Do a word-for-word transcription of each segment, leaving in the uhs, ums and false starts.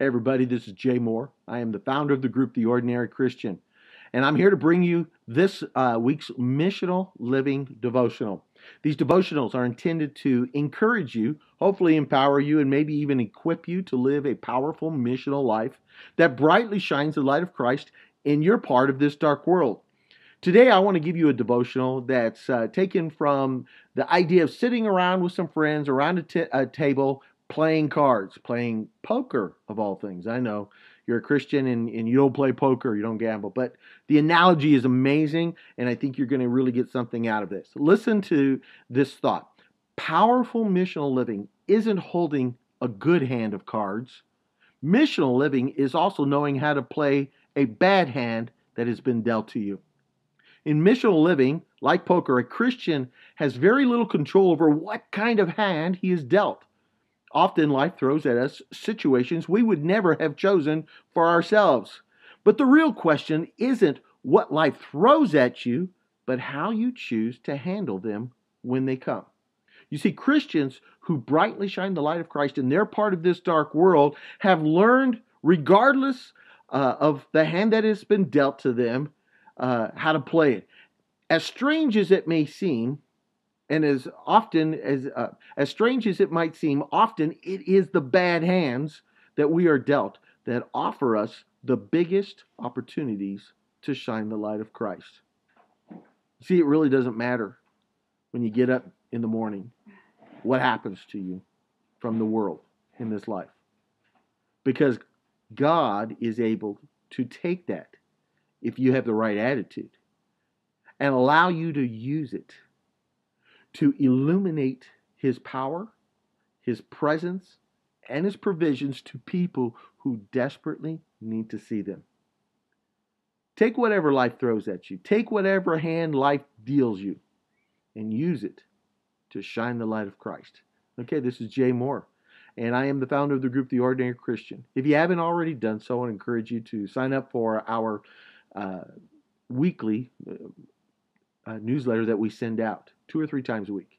Hey everybody, this is Jay Moore. I am the founder of the group The Ordinary Christian, and I'm here to bring you this uh, week's Missional Living Devotional. These devotionals are intended to encourage you, hopefully empower you, and maybe even equip you to live a powerful missional life that brightly shines the light of Christ in your part of this dark world. Today I want to give you a devotional that's uh, taken from the idea of sitting around with some friends around a, t a table playing cards, playing poker of all things. I know you're a Christian and, and you don't play poker, you don't gamble, but the analogy is amazing and I think you're going to really get something out of this. Listen to this thought. Powerful missional living isn't holding a good hand of cards. Missional living is also knowing how to play a bad hand that has been dealt to you. In missional living, like poker, a Christian has very little control over what kind of hand he is dealt. Often life throws at us situations we would never have chosen for ourselves. But the real question isn't what life throws at you, but how you choose to handle them when they come. You see, Christians who brightly shine the light of Christ in their part of this dark world have learned, regardless uh, of the hand that has been dealt to them, uh, how to play it. As strange as it may seem, And as often as uh, as strange as it might seem, often it is the bad hands that we are dealt that offer us the biggest opportunities to shine the light of Christ. See, it really doesn't matter when you get up in the morning what happens to you from the world in this life, because God is able to take that if you have the right attitude and allow you to use it to illuminate His power, His presence, and His provisions to people who desperately need to see them. Take whatever life throws at you. Take whatever hand life deals you and use it to shine the light of Christ. Okay, this is Jay Moore, and I am the founder of the group The Ordinary Christian. If you haven't already done so, I encourage you to sign up for our uh, weekly uh, uh, newsletter that we send out two or three times a week.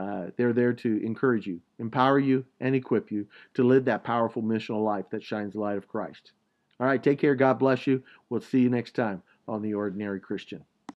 Uh, they're there to encourage you, empower you, and equip you to live that powerful missional life that shines the light of Christ. All right, take care. God bless you. We'll see you next time on The Ordinary Christian.